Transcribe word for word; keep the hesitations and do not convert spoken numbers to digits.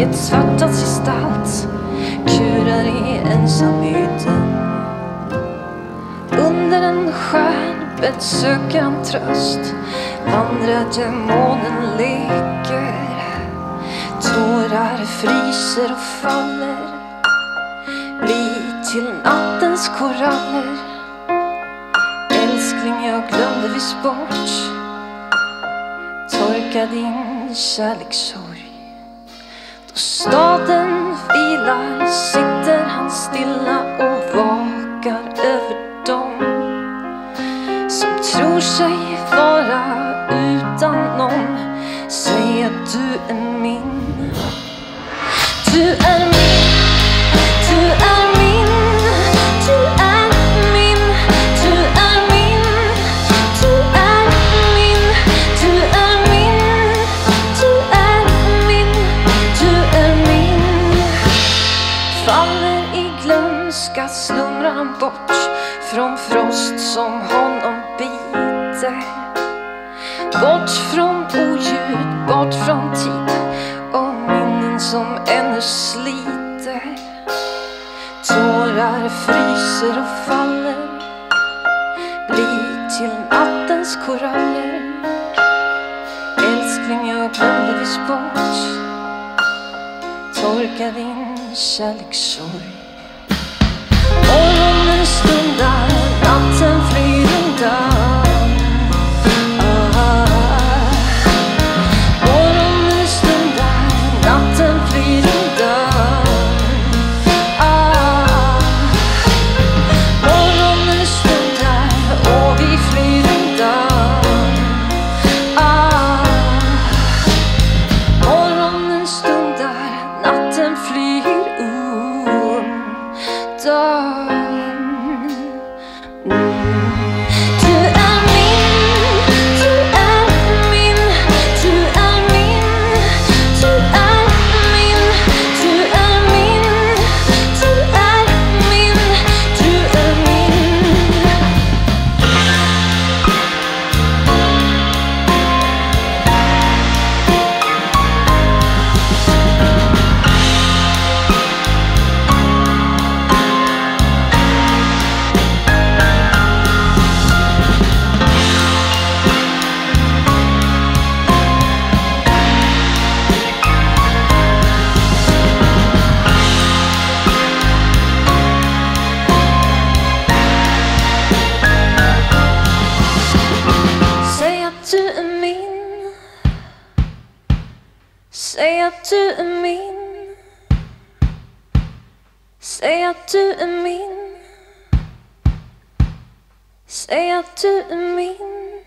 Vilket svartats gestalt kurar i ensamheten. Under en stjärnbädd söker han tröst. Vandrardemonen leker. Tårar fryser och faller. Bli till nattens koraller. Älskling, jag glömde visst bort. Torka din kärlekssorg. Då staden vilar sitter han stilla och vakar över dem som tror sig vara utan någon. Säg att du är min. Du är min. Du är min. Du är min. Du är min. Du är min. Du är min. Du är min. Du är min. Faller i glömska slumrar han bort från frost som honom biter. Bort från oljud, bort från tid och minnen som ännu sliter. Tårar fryser och faller. Blir till nattens koraller. Älskling, jag glömde visst bort. Torka din kärlekssorg. Morgonen stundar, natten flyr undan. Säg att du är min. Säg att du är min. Säg att du är min.